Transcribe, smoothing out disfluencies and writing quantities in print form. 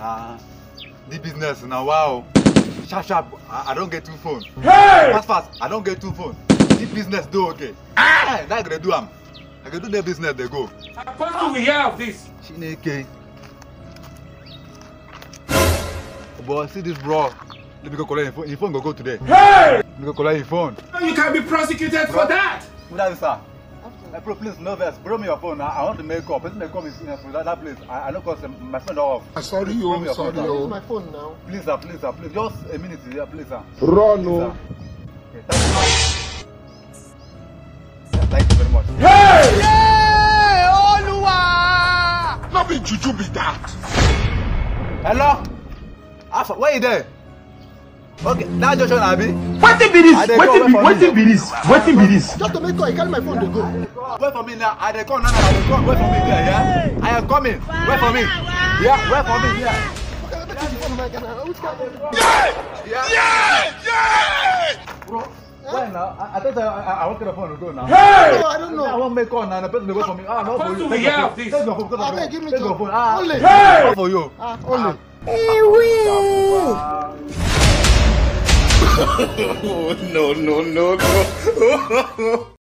The business now, wow. Sharp, I don't get two phones. Hey! Fast, I don't get two phones. The business do okay. Ah! That's gonna do them. I can do their business, they go. I can't hear of this. Chineke. Boy, see this bro. Let me go collect your phone. Your phone go today. Hey! Let me go collect your phone. You can be prosecuted for that. Without this, sir. Bro, please, no verse. Borrow me your phone. I want to make up. Person may come in from that place. I know because my phone is off. I'm sorry, you. I'm sorry, you. Use my phone now. Please, sir. Please, sir. Please, just a minute, sir. Please, sir. Run, no. Okay, thank you very much. Hey! Hey! Oluwa! Not be juju be that. Hello? Alpha, where you there? Okay, now Joshua Abi. What be this? Just to make sure I got my phone to go. Wait for me now. I come now. I come. Wait for me there. Yeah. I am coming. Wait for me. Yeah. Wait for me. Yeah. Yeah. Bro, why now? I thought I wanted the phone to go now. Hey! No, I don't know. I want make call now. The person wait for me. Ah, no. Take your phone. Ah, only. Hey! For you. Ah, only. Hey, no.